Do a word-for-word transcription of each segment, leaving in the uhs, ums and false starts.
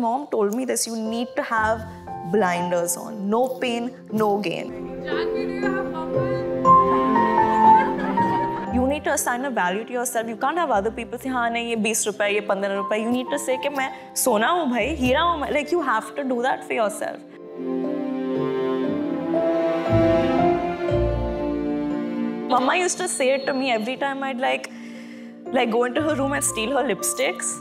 Mom told me this, you need to have blinders on. No pain, no gain. You need to assign a value to yourself. You can't have other people say, haan, nahin, ye twenty rupees, ye fifteen rupees. You need to say, ki, main sona hu, bhai, heera hu. Like, you have to do that for yourself. Mama used to say it to me every time I'd like, like go into her room and steal her lipsticks.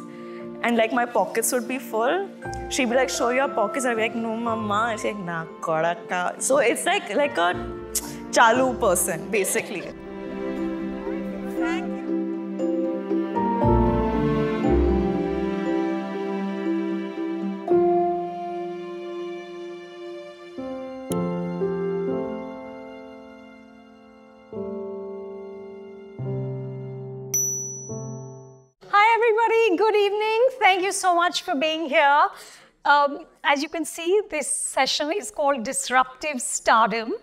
And like my pockets would be full. She'd be like, show your pockets. I'd be like, no, Mama. And she'd be like, nah, kodaka. So it's like, like a chalu person, basically. Thank you. Good evening. Thank you so much for being here. Um, as you can see, this session is called Disruptive Stardom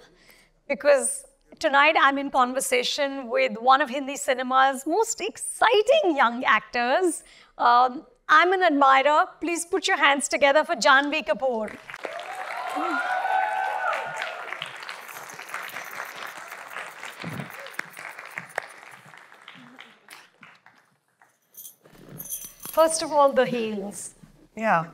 because tonight I'm in conversation with one of Hindi cinema's most exciting young actors. Um, I'm an admirer. Please put your hands together for Janhvi Kapoor. First of all, the heels. Yeah.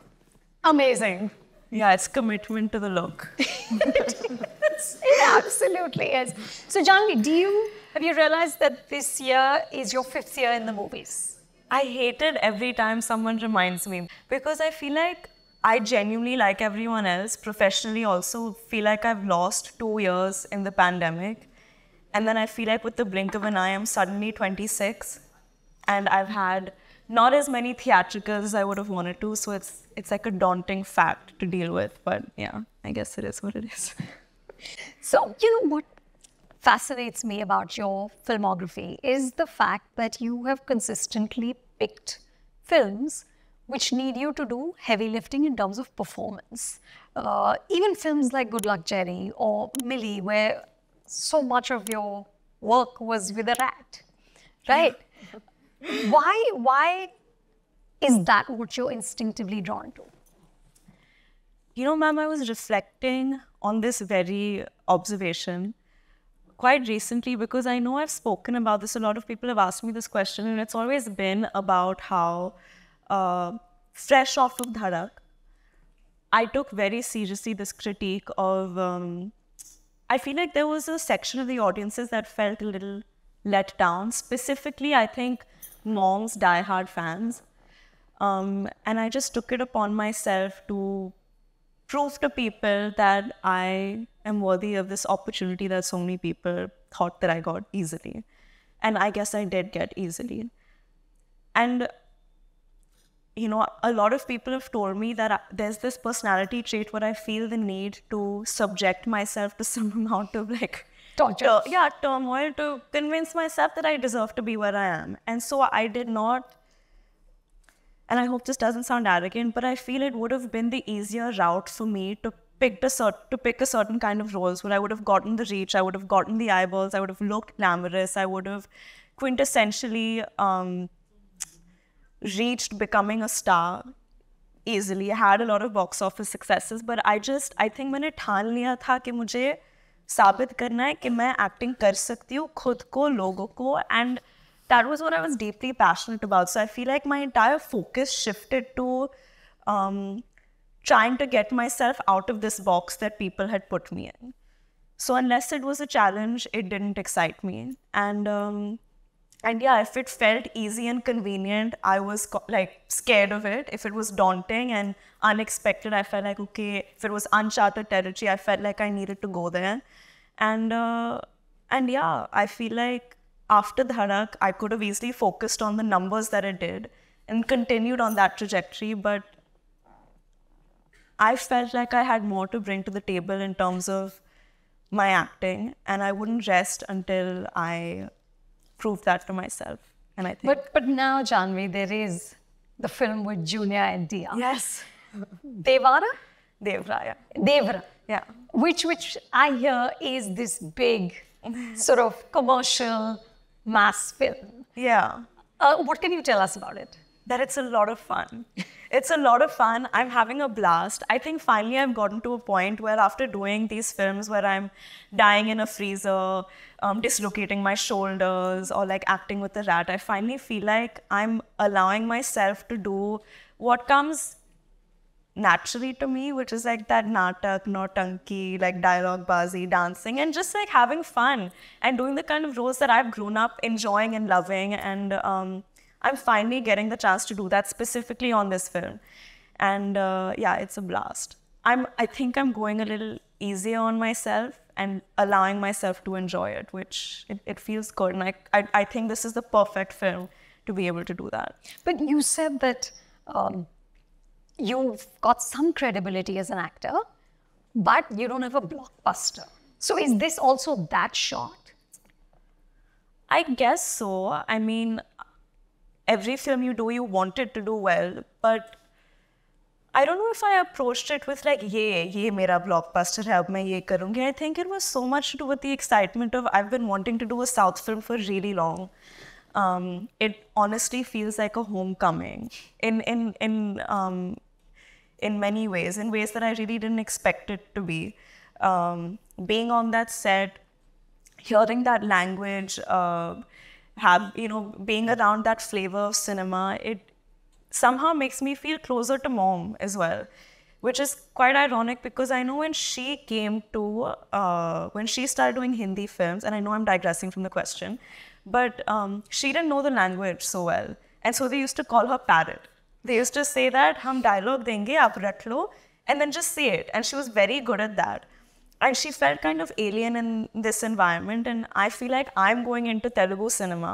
Amazing. Yeah, it's commitment to the look. It absolutely is. So, Janhvi, do you, have you realized that this year is your fifth year in the movies? I hate it every time someone reminds me because I feel like I genuinely, like everyone else, professionally also feel like I've lost two years in the pandemic. And then I feel like with the blink of an eye, I'm suddenly twenty-six and I've had not as many theatricals as I would have wanted to, so it's it's like a daunting fact to deal with, but yeah, I guess it is what it is. So, you know, what fascinates me about your filmography is the fact that you have consistently picked films which need you to do heavy lifting in terms of performance. Uh, even films like Good Luck Jerry or Millie, where so much of your work was with a rat, right? Why, why is that what you're instinctively drawn to? You know, ma'am, I was reflecting on this very observation quite recently because I know I've spoken about this. A lot of people have asked me this question, and it's always been about how uh, fresh off of Dhadak, I took very seriously this critique of, um, I feel like there was a section of the audiences that felt a little let down, specifically, I think, Mom's diehard fans, um, and I just took it upon myself to prove to people that I am worthy of this opportunity that so many people thought that I got easily, and I guess I did get easily. And you know, a lot of people have told me that I, there's this personality trait where I feel the need to subject myself to some amount of like torture. Yeah, turmoil to convince myself that I deserve to be where I am. And so I did not, and I hope this doesn't sound arrogant, but I feel it would have been the easier route for me to pick, the cert to pick a certain kind of roles where I would have gotten the reach, I would have gotten the eyeballs, I would have looked glamorous, I would have quintessentially um, reached becoming a star easily. I had a lot of box office successes, but I just, I think मैंने ठान लिया था कि मुझे साबित करना है कि मैं acting कर सकती हूँ खुद को लोगों को, and that was what I was deeply passionate about. So I feel like my entire focus shifted to um, trying to get myself out of this box that people had put me in. So unless it was a challenge, it didn't excite me. And um, and yeah, if it felt easy and convenient, I was like scared of it. If it was daunting and unexpected, I felt like, okay, if it was uncharted territory, I felt like I needed to go there. And uh, and yeah, I feel like after Dhadak, I could have easily focused on the numbers that it did and continued on that trajectory. But I felt like I had more to bring to the table in terms of my acting, and I wouldn't rest until I prove that to myself, and I think. But, but now, Janhvi, there is the film with Junior and Dia. Yes. Devara? Devara, yeah. Devara. Yeah. Which, which I hear is this big sort of commercial mass film. Yeah. Uh, what can you tell us about it? that it's a lot of fun. It's a lot of fun. I'm having a blast. I think finally I've gotten to a point where after doing these films where I'm dying in a freezer, um, dislocating my shoulders, or like acting with a rat, I finally feel like I'm allowing myself to do what comes naturally to me, which is like that natak, nautanki, like dialogue bazi, dancing, and just like having fun and doing the kind of roles that I've grown up enjoying and loving. And um, I'm finally getting the chance to do that specifically on this film. And uh, yeah, it's a blast. I'm, I think I'm going a little easier on myself and allowing myself to enjoy it, which it, it feels good. And I, I, I think this is the perfect film to be able to do that. But you said that um you've got some credibility as an actor, but you don't have a blockbuster. So is this also that short? I guess so. I mean, every film you do, you want it to do well, but I don't know if I approached it with like, yeah, yeah, mera blockbuster hai, ab main ye karungi. I think it was so much to do with the excitement of I've been wanting to do a South film for really long. Um, it honestly feels like a homecoming in in in um, in many ways, in ways that I really didn't expect it to be. Um, being on that set, hearing that language, uh, have you know, being around that flavor of cinema, it somehow makes me feel closer to mom as well, which is quite ironic because I know when she came to uh, when she started doing Hindi films, and I know I'm digressing from the question. But um, she didn't know the language so well. And so they used to call her parrot. They used to say that, hum dialogue denge, aap rakh lo, and then just say it. And she was very good at that. And she felt kind of alien in this environment. And I feel like I'm going into Telugu cinema.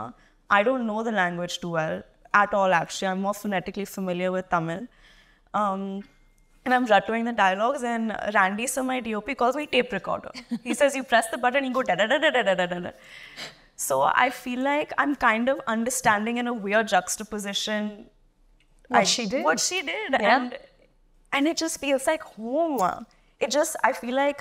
I don't know the language too well at all, actually. I'm more phonetically familiar with Tamil. Um, And I'm rattling the dialogues, and Randy, so my D O P, calls me tape recorder. He says, you press the button, you go da da da da da da da da. So I feel like I'm kind of understanding in a weird juxtaposition what I, she did. What she did. Yeah. And, and it just feels like home. It just, I feel like,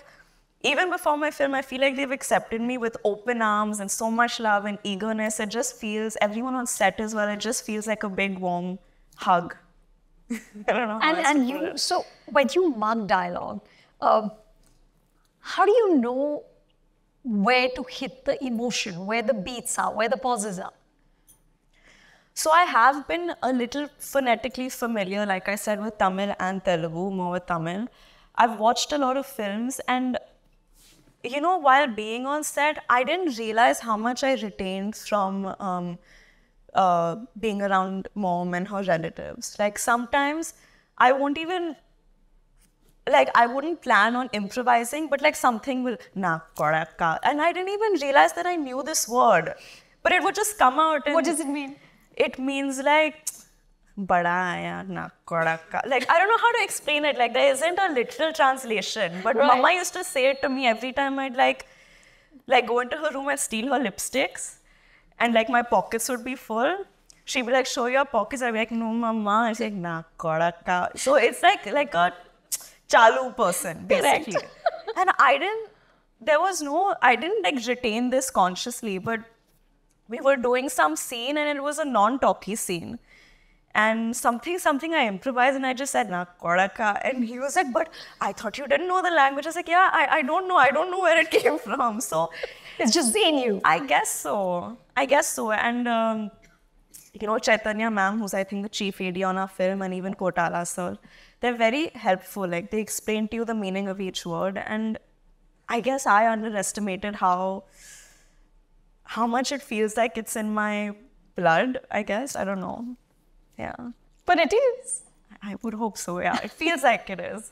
even before my film, I feel like they've accepted me with open arms and so much love and eagerness. It just feels, everyone on set as well, it just feels like a big warm hug. I don't know. How and and you, it. So when you mug dialogue, uh, how do you know where to hit the emotion, where the beats are, where the pauses are? So I have been a little phonetically familiar, like I said, with Tamil and Telugu, more with Tamil. I've watched a lot of films, and you know, while being on set, I didn't realize how much I retained from um, uh, being around mom and her relatives. Like sometimes I won't even, like I wouldn't plan on improvising, but like something will, na kodaka, and I didn't even realize that I knew this word, but it would just come out. And what does it mean? It means like, badaya na kodaka. Like I don't know how to explain it. Like there isn't a literal translation, but right. Mama used to say it to me every time I'd like, like go into her room and steal her lipsticks, and like my pockets would be full. She'd be like, show your pockets. I'd be like, no, Mama. And she's like, na kodaka. So it's like like a Chalu person, basically. Correct. And I didn't, there was no, I didn't like retain this consciously, but we were doing some scene and it was a non-talky scene. And something, something I improvised and I just said, na kodaka. And he was like, but I thought you didn't know the language. I was like, yeah, I, I don't know. I don't know where it came from. So it's just in you. I guess so. I guess so. And, um, you know, Chaitanya ma'am, who's I think the chief A D on our film, and even Kotala sir, they're very helpful. Like they explain to you the meaning of each word, and I guess I underestimated how how much it feels like it's in my blood. I guess I don't know. Yeah, but it is. I would hope so. Yeah, it feels like it is.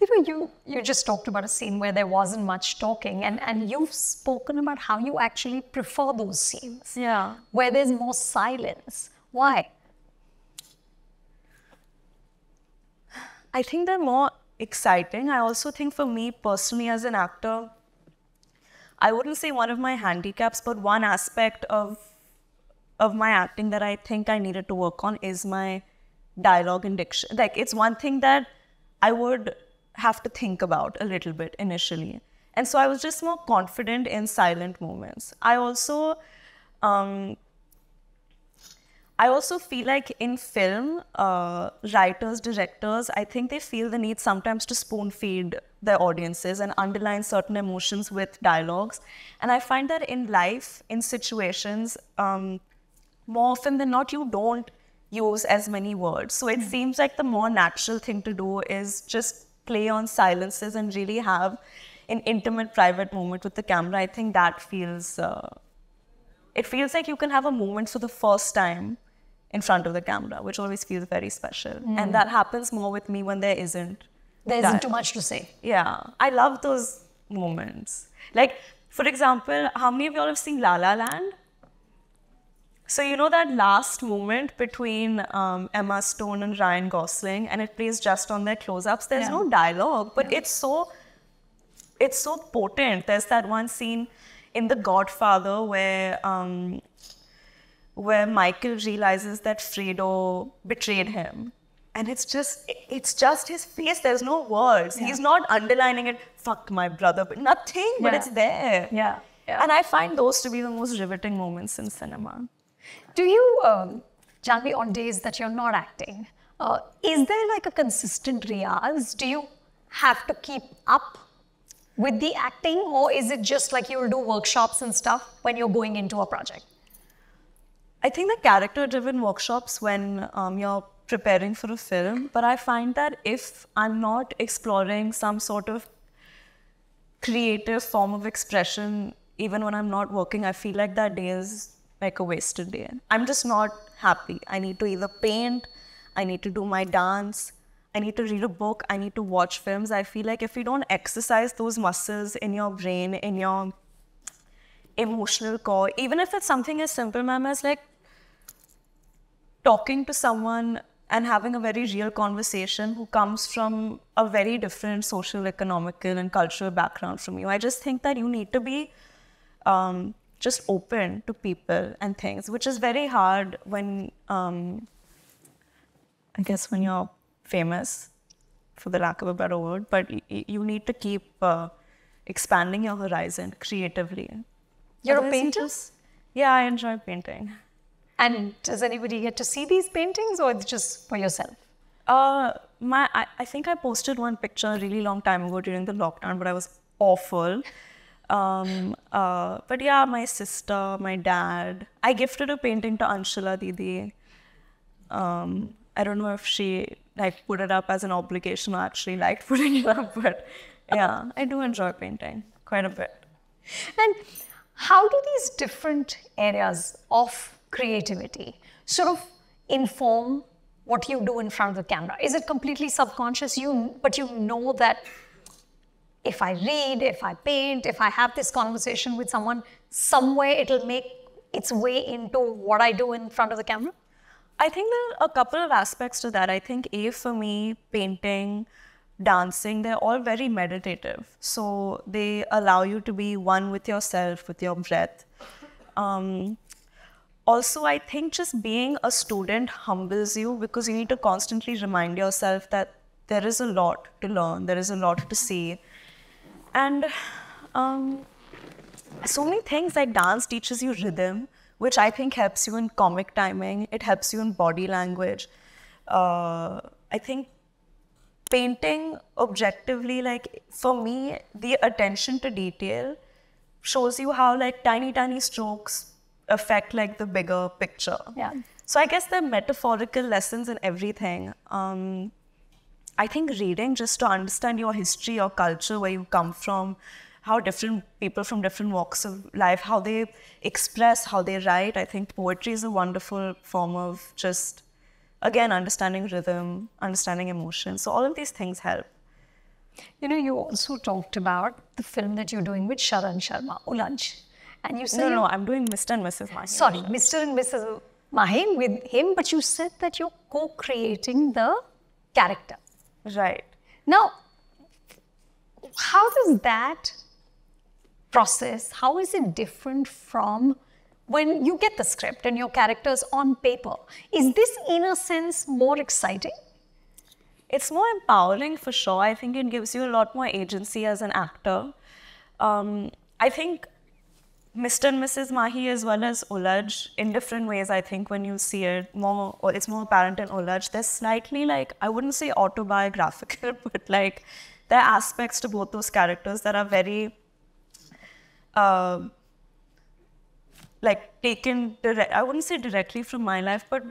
You know, you you just talked about a scene where there wasn't much talking, and and you've spoken about how you actually prefer those scenes. Yeah, where there's more silence. Why? I think they're more exciting. I also think for me personally as an actor, I wouldn't say one of my handicaps, but one aspect of of my acting that I think I needed to work on is my dialogue and diction. Like it's one thing that I would have to think about a little bit initially. And so I was just more confident in silent moments. I also, um, I also feel like in film, uh, writers, directors, I think they feel the need sometimes to spoon feed their audiences and underline certain emotions with dialogues. And I find that in life, in situations, um, more often than not, you don't use as many words. So it mm-hmm. seems like the more natural thing to do is just play on silences and really have an intimate, private moment with the camera. I think that feels, uh, it feels like you can have a moment for the first time in front of the camera, which always feels very special. Mm. And that happens more with me when there isn't. There isn't too much to say. Yeah. I love those moments. Like, for example, how many of y'all have seen La La Land? So you know that last moment between um, Emma Stone and Ryan Gosling, and it plays just on their close-ups. There's yeah. no dialogue, but yeah. it's so, it's so potent. There's that one scene in The Godfather where, um, where Michael realizes that Fredo betrayed him. And it's just, it's just his face. There's no words. Yeah. He's not underlining it, fuck my brother, but nothing, yeah. but it's there. Yeah. yeah. And I find those to be the most riveting moments in cinema. Do you, um, Janhvi, on days that you're not acting, uh, is there like a consistent riyaz? Do you have to keep up with the acting, or is it just like you'll do workshops and stuff when you're going into a project? I think the character-driven workshops when um, you're preparing for a film, but I find that if I'm not exploring some sort of creative form of expression, even when I'm not working, I feel like that day is like a wasted day. I'm just not happy. I need to either paint, I need to do my dance, I need to read a book, I need to watch films. I feel like if you don't exercise those muscles in your brain, in your emotional core, even if it's something as simple, ma'am, as like talking to someone and having a very real conversation who comes from a very different social, economical and cultural background from you. I just think that you need to be um, just open to people and things, which is very hard when, um, I guess when you're famous, for the lack of a better word, but you need to keep uh, expanding your horizon creatively. You're Otherwise a painter? You just, yeah, I enjoy painting. And does anybody get to see these paintings, or it's just for yourself? Uh, my, I, I think I posted one picture a really long time ago during the lockdown, but I was awful. Um, uh, but yeah, my sister, my dad. I gifted a painting to Anshula Didi. Um, I don't know if she like put it up as an obligation or actually liked putting it up, but yeah, I do enjoy painting quite a bit. And how do these different areas of creativity sort of inform what you do in front of the camera? Is it completely subconscious? You, but you know that if I read, if I paint, if I have this conversation with someone, somewhere it'll make its way into what I do in front of the camera? I think there are a couple of aspects to that. I think A, for me, painting, dancing, they're all very meditative. So they allow you to be one with yourself, with your breath. Um, also, I think just being a student humbles you, because you need to constantly remind yourself that there is a lot to learn, there is a lot to see. And um, so many things, like dance teaches you rhythm, which I think helps you in comic timing. It helps you in body language. Uh, I think painting objectively, like for me, the attention to detail shows you how like tiny, tiny strokes affect like the bigger picture. Yeah. So I guess there are metaphorical lessons in everything. Um, I think reading, just to understand your history, your culture, where you come from, how different people from different walks of life, how they express, how they write. I think poetry is a wonderful form of just, again, understanding rhythm, understanding emotion. So all of these things help. You know, you also talked about the film that you're doing with Sharan Sharma, Ulaj. And you said... No, no, I'm doing Mister and Missus Mahi. Sorry, Mister and Missus Mahi with him, but you said that you're co-creating the character. Right. Now, how does that process, how is it different from when you get the script and your characters on paper? Is this, in a sense, more exciting? It's more empowering, for sure. I think it gives you a lot more agency as an actor. Um, I think Mister and Missus Mahi as well as Ulaj in different ways. I think when you see it, more it's more apparent in Ulaj. They're slightly like, I wouldn't say autobiographical, but like there are aspects to both those characters that are very uh, like taken, direct, I wouldn't say directly from my life, but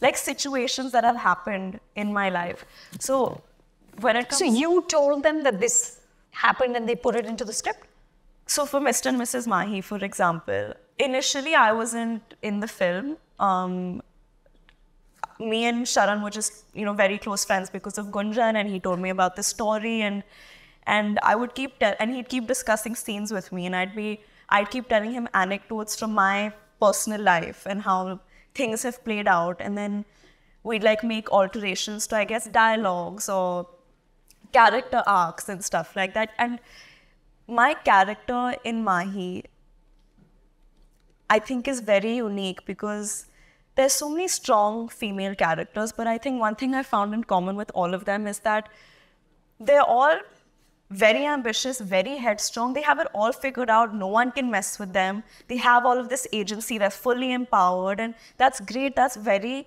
like situations that have happened in my life. So when it comes... So you told them that this happened and they put it into the script? So for Mister and Missus Mahi, for example, initially I wasn't in the film. Um, me and Sharan were just, you know, very close friends because of Gunjan, and he told me about the story, and and I would keep tell and he'd keep discussing scenes with me, and I'd be I'd keep telling him anecdotes from my personal life and how things have played out, and then we'd like make alterations to, I guess, dialogues or character arcs and stuff like that. And my character in Mahi, I think, is very unique because there's so many strong female characters, but I think one thing I found in common with all of them is that they're all very ambitious, very headstrong. They have it all figured out. No one can mess with them. They have all of this agency. They're fully empowered, and that's great. That's very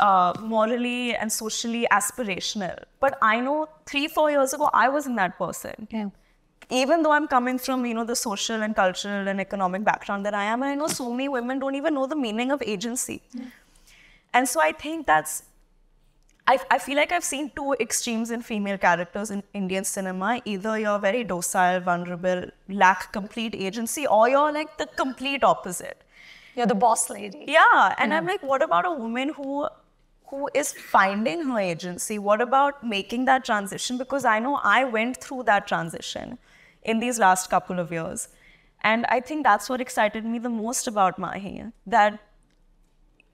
uh, morally and socially aspirational. But I know three, four years ago, I wasn't that person. Yeah. Even though I'm coming from, you know, the social and cultural and economic background that I am, and I know so many women don't even know the meaning of agency. Mm. And so I think that's, I, I feel like I've seen two extremes in female characters in Indian cinema. Either you're very docile, vulnerable, lack complete agency, or you're like the complete opposite. You're the boss lady. Yeah, and mm. I'm like, what about a woman who, who is finding her agency? What about making that transition? Because I know I went through that transition in these last couple of years. And I think that's what excited me the most about Mahi, that,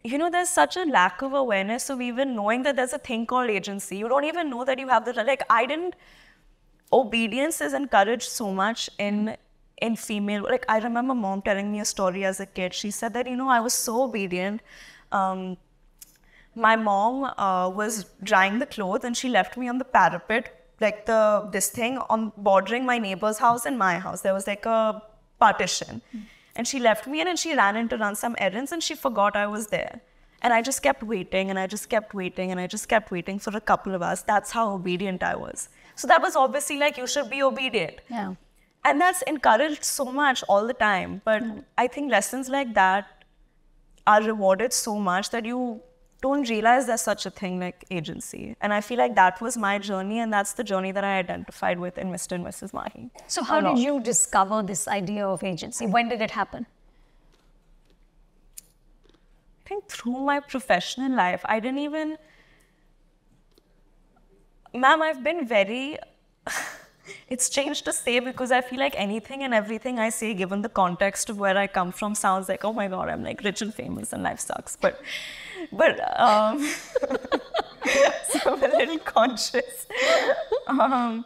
you know, there's such a lack of awareness of even knowing that there's a thing called agency. You don't even know that you have the, like, I didn't, obedience is encouraged so much in, in female, like, I remember mom telling me a story as a kid. She said that, you know, I was so obedient. Um, my mom uh, was drying the clothes and she left me on the parapet, like the this thing on bordering my neighbor's house and my house. There was like a partition. Mm. And she left me in and she ran in to run some errands and she forgot I was there. And I just kept waiting and I just kept waiting and I just kept waiting for a couple of hours. That's how obedient I was. So that was obviously like, you should be obedient. Yeah. And that's encouraged so much all the time. But mm. I think lessons like that are rewarded so much that you don't realize there's such a thing like agency. And I feel like that was my journey, and that's the journey that I identified with in Mister and Missus Mahi. So how did you discover this idea of agency? When did it happen? I think through my professional life. I didn't even... Ma'am, I've been very... It's strange to say because I feel like anything and everything I say, given the context of where I come from, sounds like, oh my God, I'm like rich and famous and life sucks. But, but um, so I'm a little conscious. Um,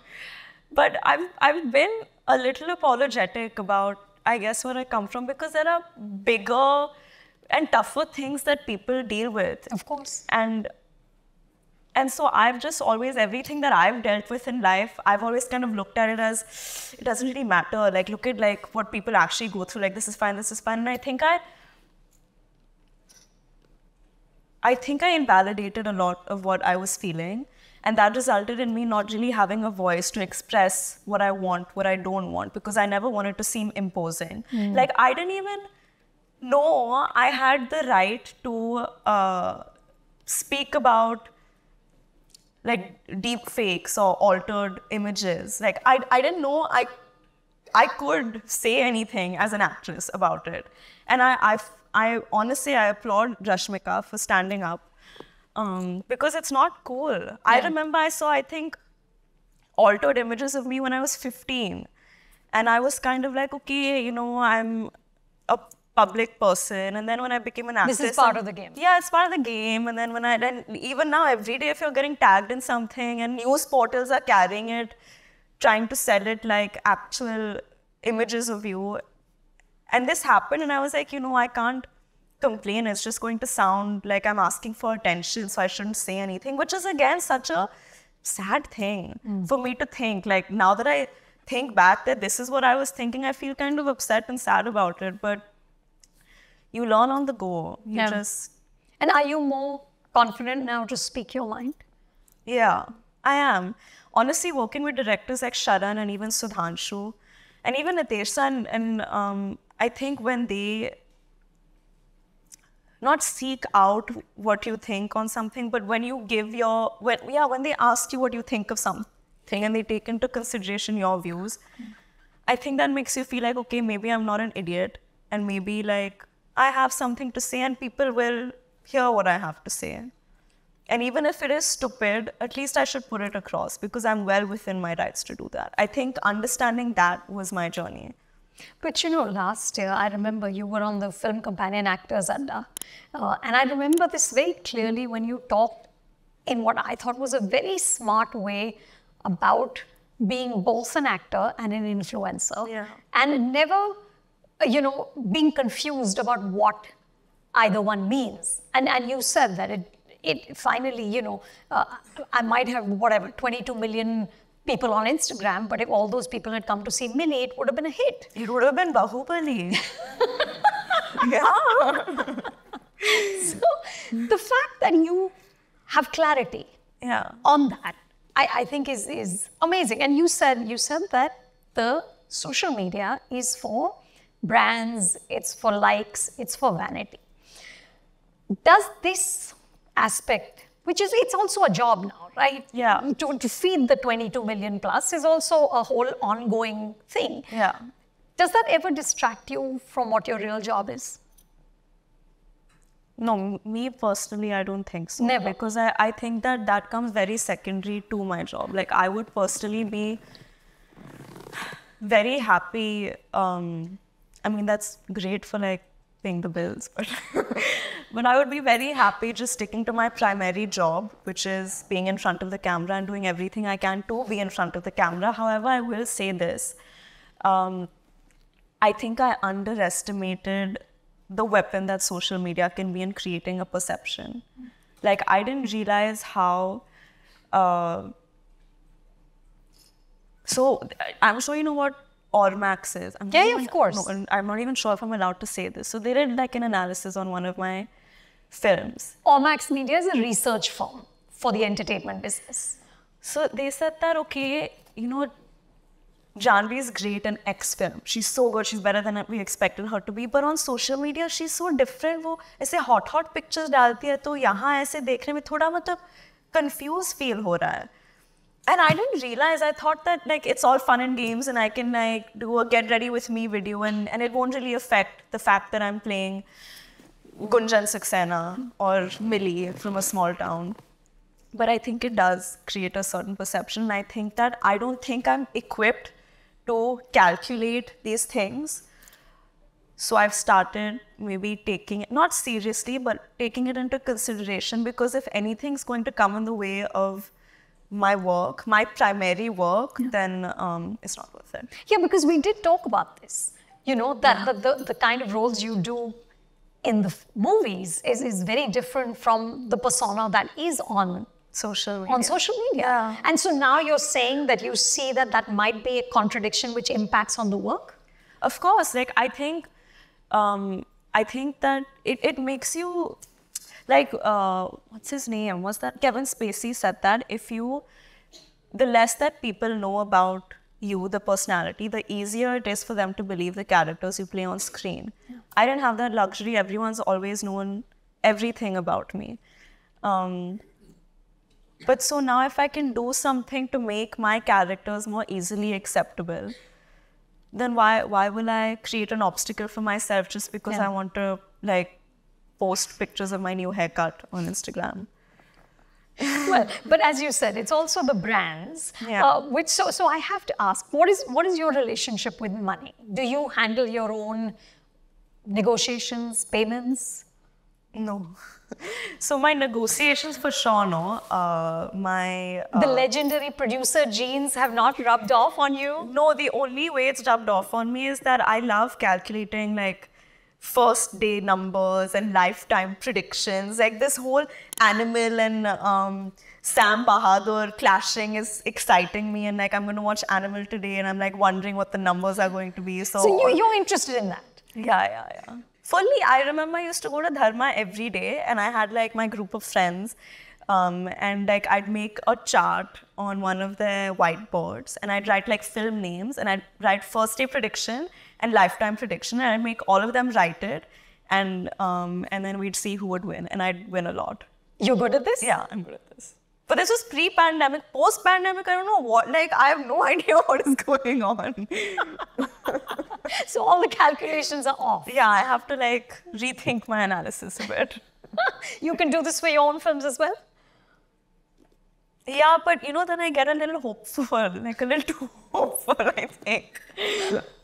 but I've, I've been a little apologetic about, I guess, where I come from, because there are bigger and tougher things that people deal with. Of course. And And so I've just always, everything that I've dealt with in life, I've always kind of looked at it as, it doesn't really matter. Like, look at like what people actually go through. Like, this is fine, this is fine. And I think I, I think I invalidated a lot of what I was feeling. And that resulted in me not really having a voice to express what I want, what I don't want, because I never wanted to seem imposing. Mm. Like, I didn't even know I had the right to uh, speak about like deep fakes or altered images. Like I, I didn't know I, I could say anything as an actress about it. And I, I, I honestly, I applaud Rashmika for standing up um, because it's not cool. Yeah. I remember I saw, I think, altered images of me when I was fifteen. And I was kind of like, okay, you know, I'm a public person, and then when I became an actress... This is part and, of the game. Yeah, it's part of the game, and then when I... Then even now, every day if you're getting tagged in something and news portals are carrying it, trying to sell it like actual images of you. And this happened, and I was like, you know, I can't complain. It's just going to sound like I'm asking for attention, so I shouldn't say anything, which is again such a sad thing mm. for me to think. Like, now that I... think back that this is what I was thinking, I feel kind of upset and sad about it. But you learn on the go. You yeah. just. And are you more confident now to speak your mind? Yeah, I am. Honestly, working with directors like Sharan and even Sudhanshu and even Atesha, and, and um, I think when they not seek out what you think on something, but when you give your, when, yeah, when they ask you what you think of something and they take into consideration your views, I think that makes you feel like, okay, maybe I'm not an idiot and maybe like I have something to say and people will hear what I have to say. And even if it is stupid, at least I should put it across because I'm well within my rights to do that. I think understanding that was my journey. But you know, last year, I remember you were on the Film Companion Actors Adda. Uh, and I remember this very clearly when you talked in what I thought was a very smart way about being both an actor and an influencer. Yeah. And never, you know, being confused about what either one means. And, and you said that it, it finally, you know, uh, I might have, whatever, twenty-two million people on Instagram, but if all those people had come to see Millie, it would have been a hit. It would have been Bahubali. Yeah. So, the fact that you have clarity yeah. on that, I, I think is, is amazing. And you said, you said that the social media is for brands, it's for likes, it's for vanity. Does this aspect, which is, it's also a job now, right? Yeah. To, to feed the twenty-two million plus is also a whole ongoing thing. Yeah. Does that ever distract you from what your real job is? No, me personally, I don't think so. Never. Because I, I think that that comes very secondary to my job. Like, I would personally be very happy. Um, I mean, that's great for, like, paying the bills, but but I would be very happy just sticking to my primary job, which is being in front of the camera and doing everything I can to be in front of the camera. However, I will say this, um, I think I underestimated the weapon that social media can be in creating a perception. Like, I didn't realize how, uh, so I'm sure you know what Ormax is. I'm yeah, yeah, of course. No, I'm not even sure if I'm allowed to say this. So they did like an analysis on one of my films. Ormax Media is a research firm for the entertainment business. So they said that, okay, you know, Janhvi is great in X film. She's so good. She's better than we expected her to be. But on social media, she's so different. Wo aise hot hot pictures dalti hai, to yahan aise dekhne mein thoda matlab confused feel ho raha hai. And I didn't realize, I thought that like it's all fun and games and I can like do a get ready with me video and, and it won't really affect the fact that I'm playing Gunjan Saxena or Millie from a small town. But I think it does create a certain perception. And I think that I don't think I'm equipped to calculate these things. So I've started maybe taking it, not seriously, but taking it into consideration, because if anything's going to come in the way of my work, my primary work, yeah. then um, it's not worth it. Yeah, because we did talk about this, you know, that yeah. the, the, the kind of roles you do in the movies is, is very different from the persona that is on social media. On social media. Yeah. And so now you're saying that you see that that might be a contradiction which impacts on the work? Of course, like I think, um, I think that it, it makes you, like, uh, what's his name? What's that? Kevin Spacey said that if you, the less that people know about you, the personality, the easier it is for them to believe the characters you play on screen. Yeah. I didn't have that luxury. Everyone's always known everything about me. Um, but so now if I can do something to make my characters more easily acceptable, then why, why will I create an obstacle for myself just because yeah. I want to, like, post pictures of my new haircut on Instagram. Well, but as you said, it's also the brands. Yeah. Uh, which so so I have to ask, what is what is your relationship with money? Do you handle your own negotiations, payments? No. So my negotiations for sure, no. Uh, my uh, the legendary producer genes have not rubbed off on you? No, the only way it's rubbed off on me is that I love calculating like first day numbers and lifetime predictions. Like this whole Animal and um, Sam Bahadur clashing is exciting me, and like I'm going to watch Animal today and I'm like wondering what the numbers are going to be. So, so you, you're interested in that? Yeah, yeah, yeah. For me, I remember I used to go to Dharma every day and I had like my group of friends. Um, and like I'd make a chart on one of their whiteboards and I'd write like film names and I'd write first day prediction and lifetime prediction and I'd make all of them write it and um, and then we'd see who would win and I'd win a lot. You're good at this? Yeah, I'm good at this. But this was pre-pandemic. Post-pandemic, I don't know what, like I have no idea what is going on. So all the calculations are off. Yeah, I have to like rethink my analysis a bit. You can do this for your own films as well? Yeah, but you know, then I get a little hopeful, like a little too hopeful, I think.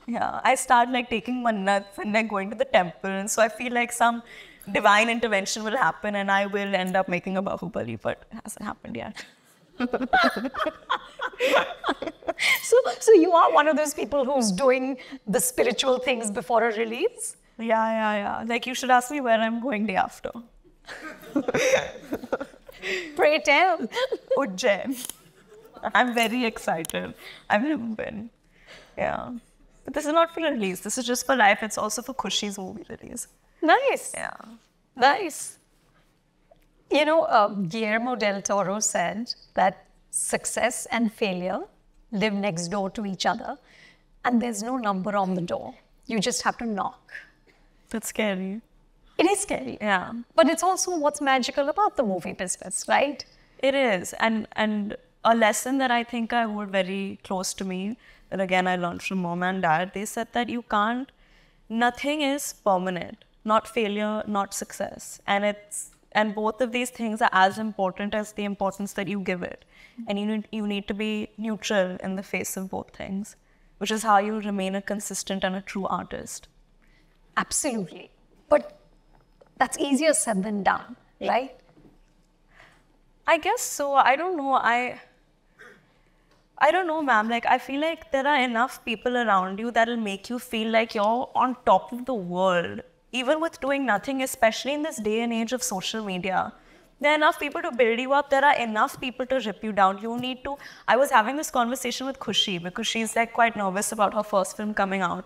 Yeah, I start like taking mannats and like going to the temple, and so I feel like some divine intervention will happen and I will end up making a Bahubali, but it hasn't happened yet. so, so you are one of those people who's doing the spiritual things before a release? Yeah, yeah, yeah. Like you should ask me where I'm going day after. Pray tell. Ujjain. I'm very excited. I've never been. Yeah. But this is not for release. This is just for life. It's also for Khushi's movie release. Nice. Yeah. Nice. You know, uh, Guillermo del Toro said that success and failure live next door to each other and there's no number on the door. You just have to knock. That's scary. It is scary. Yeah. But it's also what's magical about the movie business, right? It is. And and a lesson that I think I hold very close to me, that again I learned from mom and dad, they said that you can't, nothing is permanent. Not failure, not success. And it's and both of these things are as important as the importance that you give it. Mm-hmm. And you need, you need to be neutral in the face of both things, which is how you remain a consistent and a true artist. Absolutely. But that's easier said than done, right? I guess so. I don't know. I I don't know, ma'am. Like, I feel like there are enough people around you that'll make you feel like you're on top of the world, even with doing nothing, especially in this day and age of social media. There are enough people to build you up. There are enough people to rip you down. You need to... I was having this conversation with Khushi because she's like quite nervous about her first film coming out.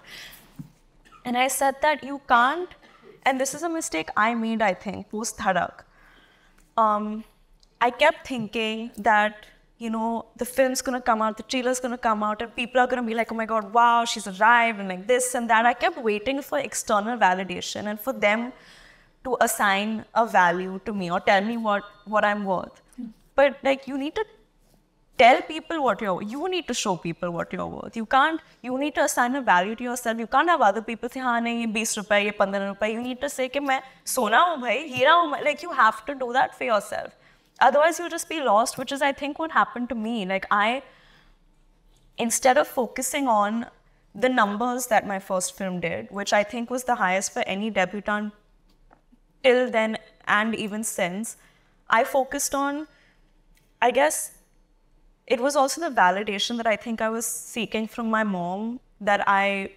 And I said that you can't, and this is a mistake I made, I think, post Dhadak. Um, I kept thinking that, you know, the film's going to come out, the trailer's going to come out, and people are going to be like, oh my God, wow, she's arrived, and like this and that. I kept waiting for external validation and for them to assign a value to me or tell me what, what I'm worth. Mm. But like, you need to tell people what you're worth. You need to show people what you're worth. You can't, you need to assign a value to yourself. You can't have other people say, ha, nahin, ye twenty rupees, ye fifteen rupees. You need to say, ki, main sona hu, bhai, heera hu. Like, you have to do that for yourself. Otherwise, you'll just be lost, which is, I think, what happened to me. Like, I, instead of focusing on the numbers that my first film did, which I think was the highest for any debutante till then and even since, I focused on, I guess, it was also the validation that I think I was seeking from my mom that I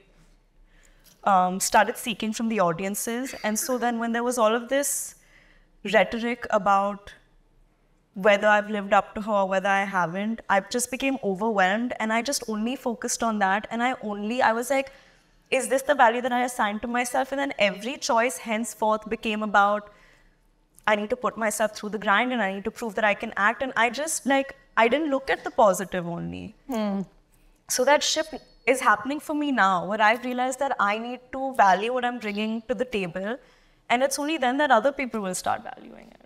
um, started seeking from the audiences. And so then when there was all of this rhetoric about whether I've lived up to her or whether I haven't, I just became overwhelmed and I just only focused on that. And I only, I was like, is this the value that I assigned to myself? And then every choice henceforth became about, I need to put myself through the grind and I need to prove that I can act. And I just like, I didn't look at the positive only. Hmm. So that shift is happening for me now, where I've realized that I need to value what I'm bringing to the table. And it's only then that other people will start valuing it.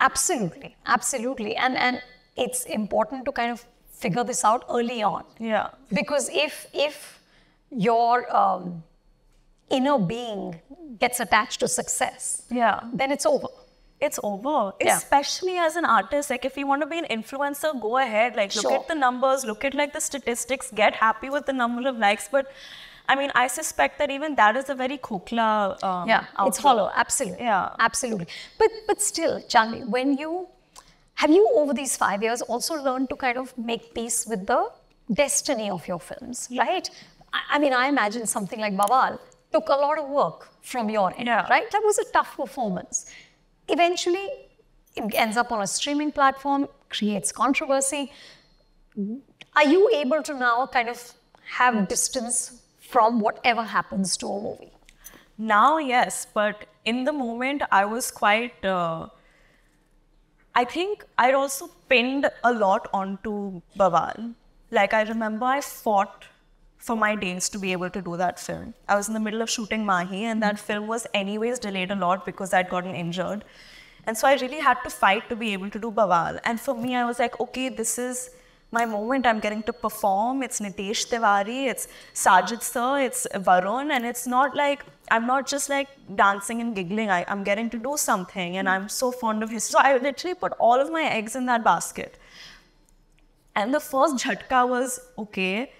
Absolutely. Absolutely. And, and it's important to kind of figure this out early on. Yeah. Because if, if your um, inner being gets attached to success, yeah, then it's over. It's over, yeah. Especially as an artist. Like, if you want to be an influencer, go ahead. Like, sure. Look at the numbers, look at like the statistics, get happy with the number of likes. But I mean, I suspect that even that is a very Khokla um, yeah, outlook. It's hollow, absolutely. Yeah, absolutely. But but still, Chandni, when you have you over these five years also learned to kind of make peace with the destiny of your films, right? I, I mean, I imagine something like Bawaal took a lot of work from your end, yeah. right? That was a tough performance. Eventually, it ends up on a streaming platform, creates controversy. Are you able to now kind of have distance from whatever happens to a movie? Now, yes, but in the moment, I was quite... Uh, I think I also pinned a lot onto Bawaal. Like, I remember I fought for my days to be able to do that film. I was in the middle of shooting Mahi, and that film was anyways delayed a lot because I'd gotten injured. And so I really had to fight to be able to do Bawaal. And for me, I was like, okay, this is my moment. I'm getting to perform. It's Nitesh Tiwari, it's Sajid sir, it's Varun. And it's not like, I'm not just like dancing and giggling. I, I'm getting to do something, and I'm so fond of history. So I literally put all of my eggs in that basket. And the first jhatka was, okay,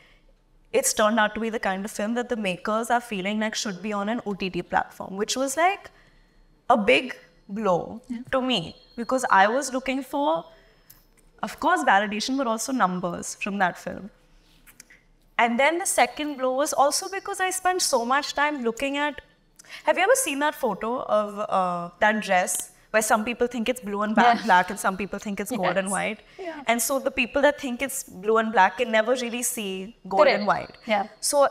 it's turned out to be the kind of film that the makers are feeling like should be on an O T T platform, which was like a big blow yeah. to me, because I was looking for, of course, validation, but also numbers from that film. And then the second blow was also because I spent so much time looking at, have you ever seen that photo of uh, that dress where some people think it's blue and yeah. black and some people think it's yes. gold and white? Yeah. And so the people that think it's blue and black can never really see gold Correct. And white. Yeah. So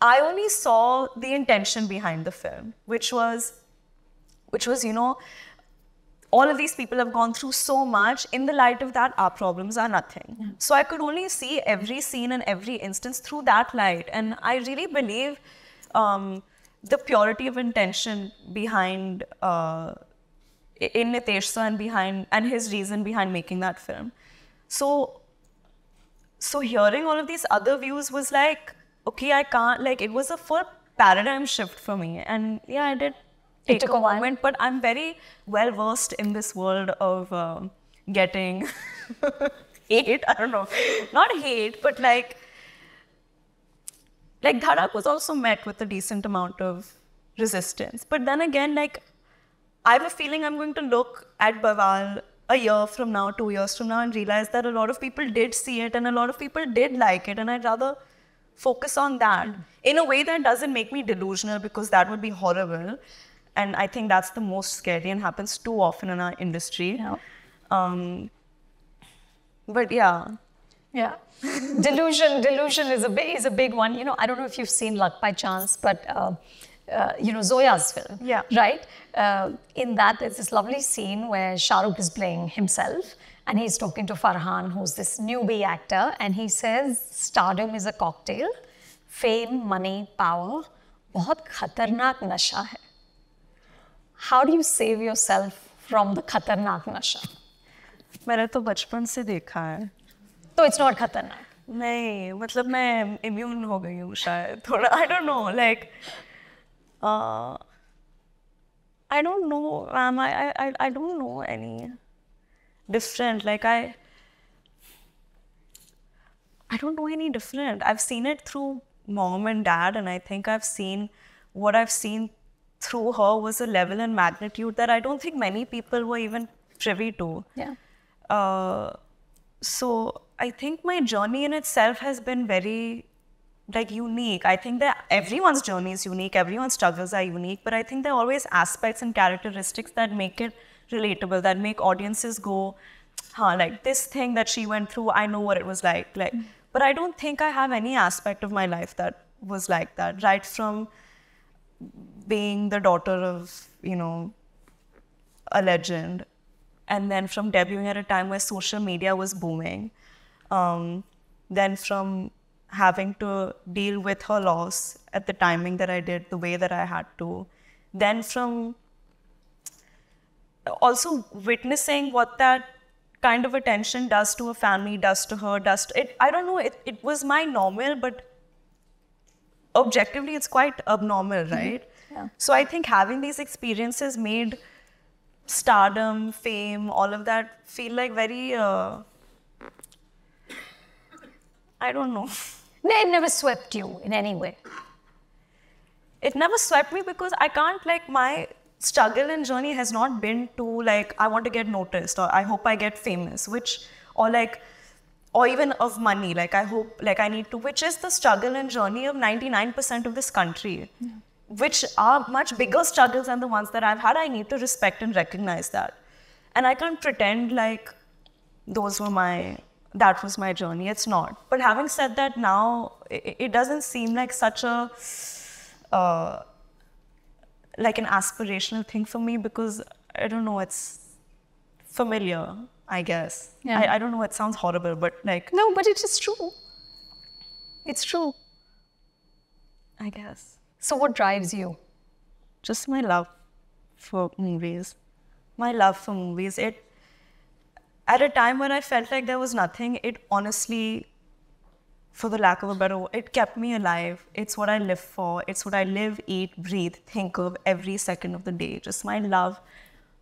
I only saw the intention behind the film, which was, which was, you know, all of these people have gone through so much. In the light of that, our problems are nothing. Yeah. So I could only see every scene and every instance through that light. And I really believe um, the purity of intention behind, uh, in Atesha and behind, and his reason behind making that film. So, so hearing all of these other views was like, okay, I can't, like, it was a full paradigm shift for me. And yeah, I did. It took a moment, but I'm very well versed in this world of um, getting hate. I don't know, not hate, but like, like Dhadak was also met with a decent amount of resistance. But then again, like, I have a feeling I'm going to look at Bawaal a year from now, two years from now, and realize that a lot of people did see it and a lot of people did like it, and I'd rather focus on that in a way that doesn't make me delusional, because that would be horrible. And I think that's the most scary and happens too often in our industry. Yeah. Um, but yeah. Yeah. delusion, delusion is a, big, is a big one. You know, I don't know if you've seen Luck by Chance, but, uh, uh, you know, Zoya's film, yeah. right? Uh, in that, there's this lovely scene where Shah Rukh is playing himself and he's talking to Farhan, who's this newbie actor, and he says, stardom is a cocktail, fame, money, power, bahut khatarnak nasha hai. How do you save yourself from the khatarnak nasha? Maine to bachpan se dekha hai. So it's not khatarnak. Nahi, matlab main immune ho gayi hu shayad thoda. I don't know, like uh, I don't know. Um, I I I don't know any different. Like I I don't know any different. I've seen it through mom and dad, and I think I've seen what I've seen through her was a level and magnitude that I don't think many people were even privy to. Yeah. Uh, so I think my journey in itself has been very, like, unique. I think that everyone's journey is unique, everyone's struggles are unique, but I think there are always aspects and characteristics that make it relatable, that make audiences go, huh, like, this thing that she went through, I know what it was like. Like, mm-hmm. But I don't think I have any aspect of my life that was like that, right from being the daughter of, you know, a legend, and then from debuting at a time where social media was booming, um, then from having to deal with her loss at the timing that I did, the way that I had to, then from also witnessing what that kind of attention does to a family, does to her, does to it. I don't know, it, it was my normal, but objectively, it's quite abnormal, right? Yeah. So I think having these experiences made stardom, fame, all of that feel like very, uh, I don't know. It never swept you in any way. It never swept me because I can't, like, my struggle and journey has not been to, like, I want to get noticed or I hope I get famous, which, or like, or even of money, like I hope, like I need to, which is the struggle and journey of ninety-nine percent of this country, yeah. which are much bigger struggles than the ones that I've had. I need to respect and recognize that. And I can't pretend like those were my, that was my journey. It's not. But having said that, now it, it doesn't seem like such a, uh, like an aspirational thing for me, because I don't know, it's familiar, I guess. Yeah. I, I don't know, it sounds horrible, but like... No, but it is true. It's true, I guess. So what drives you? Just my love for movies. My love for movies. It, at a time when I felt like there was nothing, it honestly, for the lack of a better word, it kept me alive. It's what I live for. It's what I live, eat, breathe, think of every second of the day. Just my love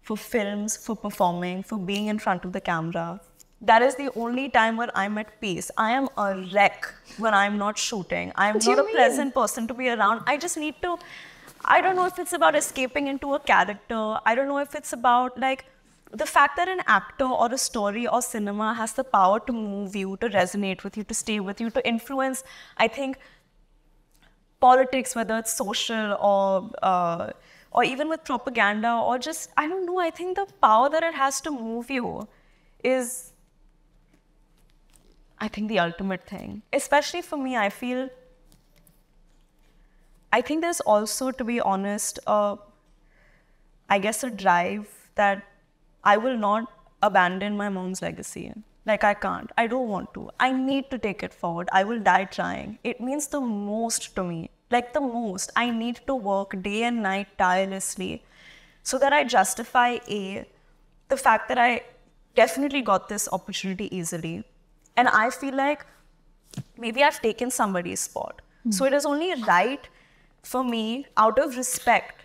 for films, for performing, for being in front of the camera. That is the only time where I'm at peace. I am a wreck when I'm not shooting. I'm not a pleasant person to be around. I just need to, I don't know if it's about escaping into a character. I don't know if it's about like, the fact that an actor or a story or cinema has the power to move you, to resonate with you, to stay with you, to influence, I think, politics, whether it's social or, uh, or even with propaganda or just, I don't know, I think the power that it has to move you is, I think, the ultimate thing. Especially for me, I feel, I think there's also, to be honest, uh, I guess a drive that I will not abandon my mom's legacy. Like I can't, I don't want to. I need to take it forward. I will die trying. It means the most to me, like the most. I need to work day and night tirelessly so that I justify A, the fact that I definitely got this opportunity easily. And I feel like maybe I've taken somebody's spot. Mm. So it is only right for me, out of respect,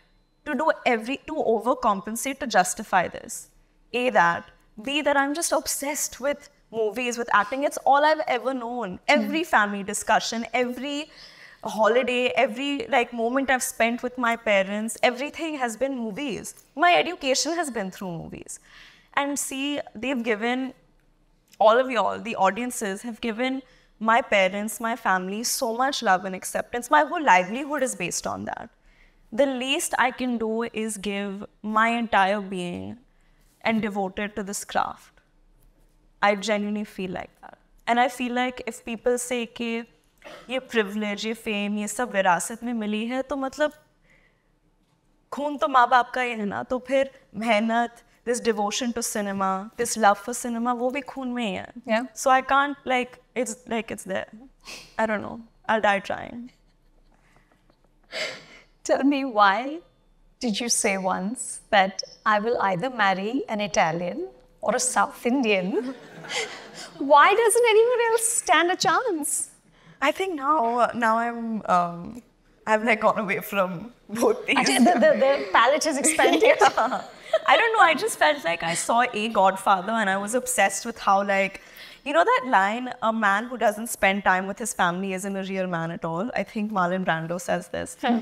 to do every, to overcompensate to justify this. A, that. B, that I'm just obsessed with movies, with acting. It's all I've ever known. Every family discussion, every holiday, every like moment I've spent with my parents, everything has been movies. My education has been through movies. And C, they've given, all of y'all, the audiences, have given my parents, my family, so much love and acceptance. My whole livelihood is based on that. The least I can do is give my entire being and devoted to this craft. I genuinely feel like that. And I feel like if people say that this privilege, this fame, this all has been given in inheritance, then it means blood is your, this devotion to cinema, this love for cinema, that's also in your blood. Yeah. So I can't, like, it's like it's there. I don't know. I'll die trying. Tell me, why did you say once that I will either marry an Italian or a South Indian? Why doesn't anyone else stand a chance? I think now, now I'm, um, I've like gone away from both these. Actually, the, the, the palette has expanded. Yeah. I don't know, I just felt like I saw A Godfather and I was obsessed with how, like, you know that line, a man who doesn't spend time with his family isn't a real man at all. I think Marlon Brando says this. Hmm.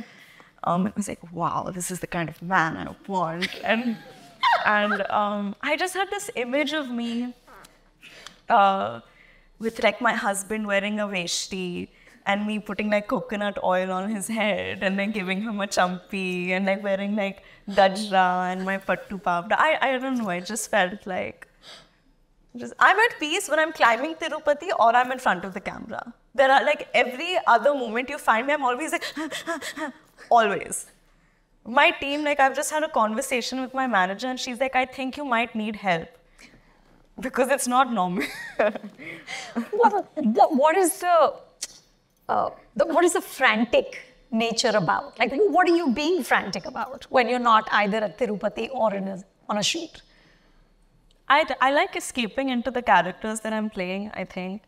Um, it was like, wow, this is the kind of man I want. And, and um, I just had this image of me uh, with like my husband wearing a veshti and me putting like coconut oil on his head and then giving him a champi and like wearing like gajra and my pattu pavda. I, I don't know, I just felt like, just, I'm at peace when I'm climbing Tirupati or I'm in front of the camera. There are like every other moment you find me, I'm always like, always. My team, like I've just had a conversation with my manager and she's like, I think you might need help because it's not normal. what, what, what is the, uh, the, what is the frantic nature about? Like, what are you being frantic about when you're not either at Tirupati or in a, on a shoot? I, I like escaping into the characters that I'm playing, I think.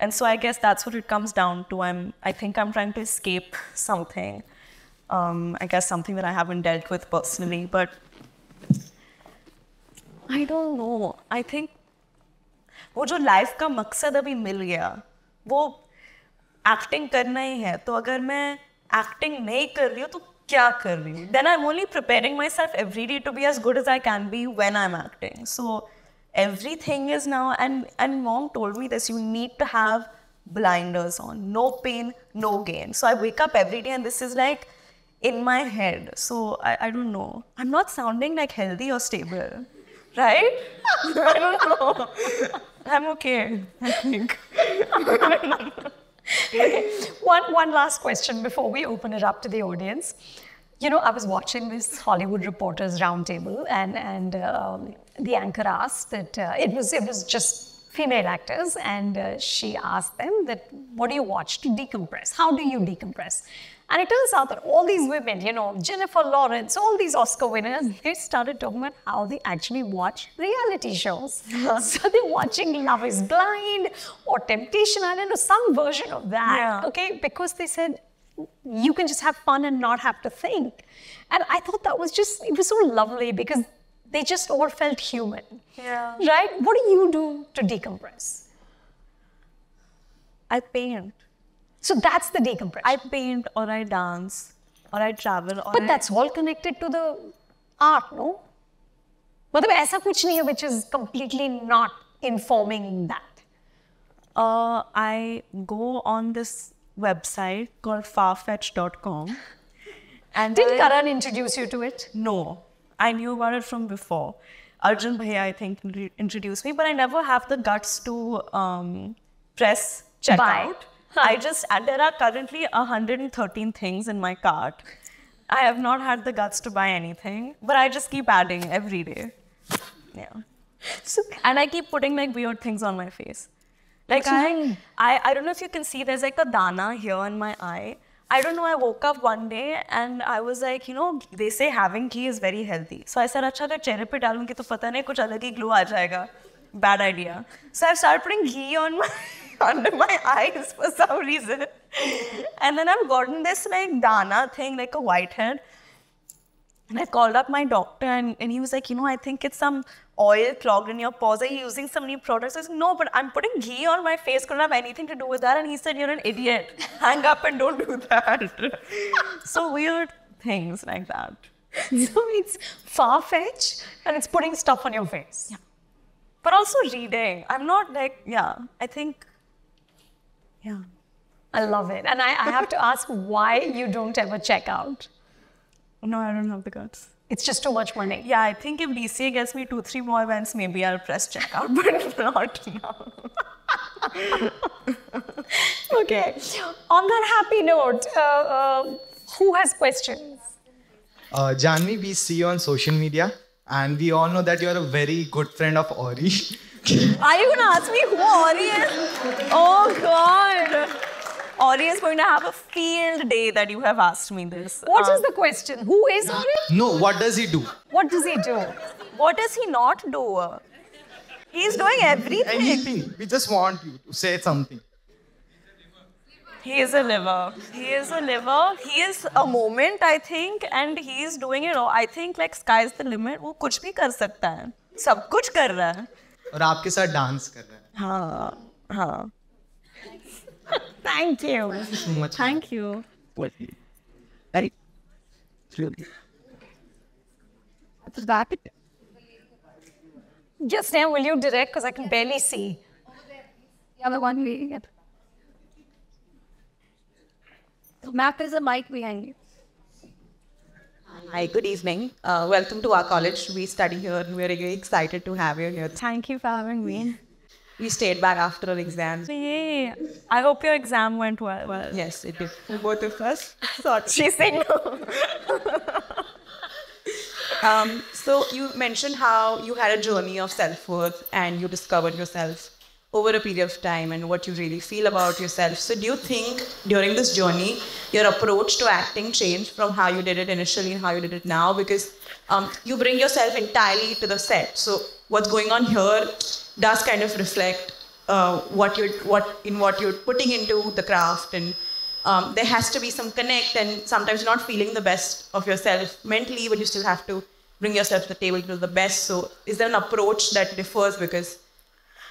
And so I guess that's what it comes down to. I'm, I think I'm trying to escape something. Um, I guess something that I haven't dealt with personally, but I don't know. I think वो जो life का मकसद अभी मिल गया, वो acting करना ही है. तो अगर मैं acting नहीं कर रही हूँ, तो क्या कर रही हूँ? Then I'm only preparing myself every day to be as good as I can be when I'm acting. So everything is now, and, and mom told me this, you need to have blinders on, no pain, no gain. So I wake up every day and this is like in my head. So I, I don't know, I'm not sounding like healthy or stable, right? I don't know. I'm okay, I think. Okay. One, one last question before we open it up to the audience. You know, I was watching this Hollywood Reporters Roundtable, and, and um, the anchor asked that, uh, it was, it was just female actors, and uh, she asked them that, what do you watch to decompress? How do you decompress? And it turns out that all these women, you know, Jennifer Lawrence, all these Oscar winners, they started talking about how they actually watch reality shows. So they're watching Love is Blind or Temptation Island or some version of that, yeah. Okay? Because they said, you can just have fun and not have to think. And I thought that was just, it was so lovely because they just all felt human, yeah. Right? What do you do to decompress? I paint. So that's the decompression. I paint or I dance or I travel. Or but I... that's all connected to the art, no? Which is completely not informing that. Uh, I go on this website called farfetch dot com. And did I... Karan introduce you to it? No. I knew about it from before. Arjun Bhaiya, I think, introduced me, but I never have the guts to um, press check out. Huh. I just, and there are currently one hundred thirteen things in my cart. I have not had the guts to buy anything, but I just keep adding every day. Yeah. So, and I keep putting like weird things on my face. Like I, I, I don't know if you can see, there's like a dana here on my eye. I don't know, I woke up one day and I was like, you know, they say having ghee is very healthy. So I said, acha, agar chehre pe dalungi to pata nahi, kuch alag hi glow aa jayega. Bad idea. So I started putting ghee on my, under my eyes for some reason. And then I've gotten this like dana thing, like a whitehead. And I called up my doctor and, and he was like, you know, I think it's some oil clogged in your pores. Are you using some new products? I said, no, but I'm putting ghee on my face. Couldn't have anything to do with that. And he said, you're an idiot. Hang up and don't do that. So weird things like that. So it's far-fetched and it's putting stuff on your face. Yeah. But also reading. I'm not like, yeah, I think, yeah. I love it. And I, I have to ask why you don't ever check out. No, I don't have the guts. It's just too much money. Yeah, I think if D C A gets me two, three more events, maybe I'll press checkout, but not now. Okay. On that happy note, uh, uh, who has questions? Uh, Janhvi, we see you on social media. And we all know that you're a very good friend of Ori. Are you going to ask me who Ori is? Oh, God. Ori is going to have a field day that you have asked me this. What um, is the question? Who is Ori? No, what does he do? What does he do? What does he not do? He's doing everything. Anything. We just want you to say something. He is a liver. He is a liver. He is a moment, I think, and he is doing it all. I think like sky is the limit. Wo kuch bhi kar sakta hai. Sab kuch kar raha hai. Aur aapke saath dance kar raha hai. Haan, haan. Thank you. Thank you so much. Thank you. Very really. That's that it. Just now, will you direct? Because I can barely see. The other one we get. Map is a mic behind you. Hi, good evening. Uh, welcome to our college. We study here and we're very excited to have you here. Thank you for having me. We stayed back after our exams. Yay. I hope your exam went well. well. Yes, it did. For both of us. She said no. um, so you mentioned how you had a journey of self-worth and you discovered yourself over a period of time and what you really feel about yourself. So do you think during this journey, your approach to acting changed from how you did it initially and how you did it now? Because um, you bring yourself entirely to the set. So what's going on here does kind of reflect uh, what you're, what, in what you're putting into the craft. And um, there has to be some connect and sometimes not feeling the best of yourself mentally, but you still have to bring yourself to the table to do the best. So is there an approach that differs? Because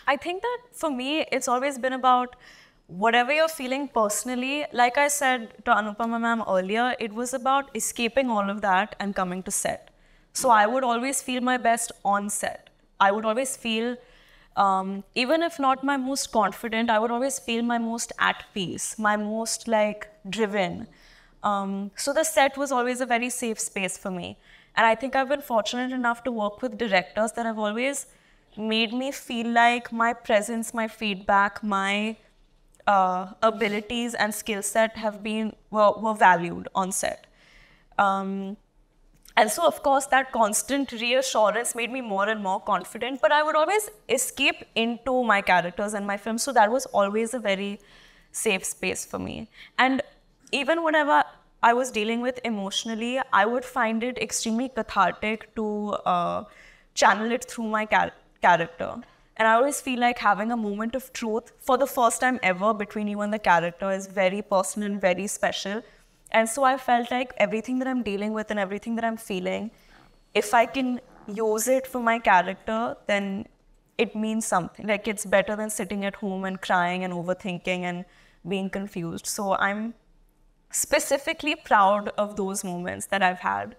I think that for me, it's always been about whatever you're feeling personally. Like I said to Anupama ma'am earlier, it was about escaping all of that and coming to set. So I would always feel my best on set. I would always feel, um, even if not my most confident, I would always feel my most at peace, my most like driven. Um, so the set was always a very safe space for me. And I think I've been fortunate enough to work with directors that have always made me feel like my presence, my feedback, my uh, abilities and skill set have been, were, were valued on set. Um, And so, of course, that constant reassurance made me more and more confident, but I would always escape into my characters and my films, so that was always a very safe space for me. And even whenever I was dealing with emotionally, I would find it extremely cathartic to uh, channel it through my char character. And I always feel like having a moment of truth for the first time ever between you and the character is very personal and very special. And so I felt like everything that I'm dealing with and everything that I'm feeling, if I can use it for my character, then it means something. Like, it's better than sitting at home and crying and overthinking and being confused. So I'm specifically proud of those moments that I've had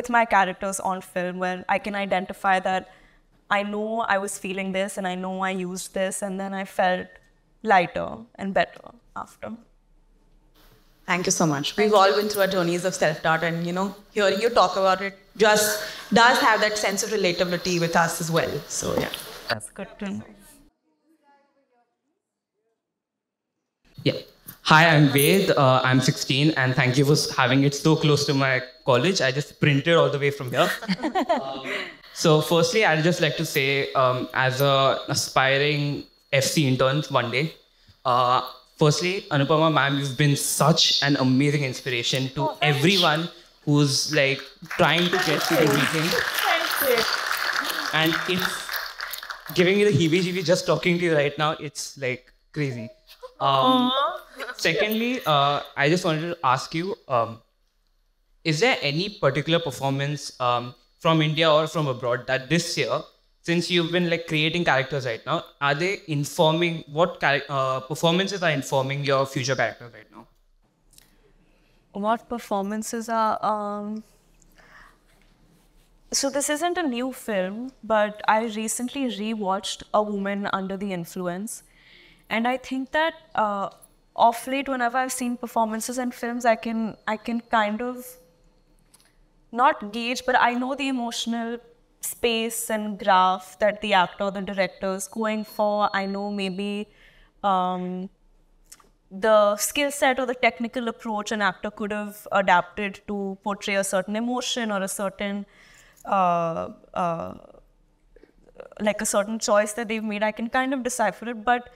with my characters on film, where I can identify that I know I was feeling this and I know I used this, and then I felt lighter and better after. Thank you so much. We've all been through our journeys of self-doubt, and you know, hearing you talk about it just does have that sense of relatability with us as well. So yeah, that's good to know. Yeah. Hi, I'm Ved. Uh, I'm sixteen, and thank you for having it so close to my college. I just sprinted all the way from here. um, so firstly, I'd just like to say, um, as a aspiring F C interns one day, uh, firstly, Anupama ma'am, you've been such an amazing inspiration to oh, everyone who's like trying to get through everything. Thank you. And it's giving me the heebie-jeebie just talking to you right now. It's like crazy. Um, secondly, uh, I just wanted to ask you, um, is there any particular performance um, from India or from abroad that this year, since you've been like creating characters right now, are they informing, what uh, performances are informing your future characters right now? What performances are, um, so this isn't a new film, but I recently rewatched A Woman Under the Influence. And I think that uh, of late, whenever I've seen performances and films, I can, I can kind of not gauge, but I know the emotional space and graph that the actor, the director is going for. I know maybe um, the skill set or the technical approach an actor could have adapted to portray a certain emotion or a certain, uh, uh, like a certain choice that they've made. I can kind of decipher it, but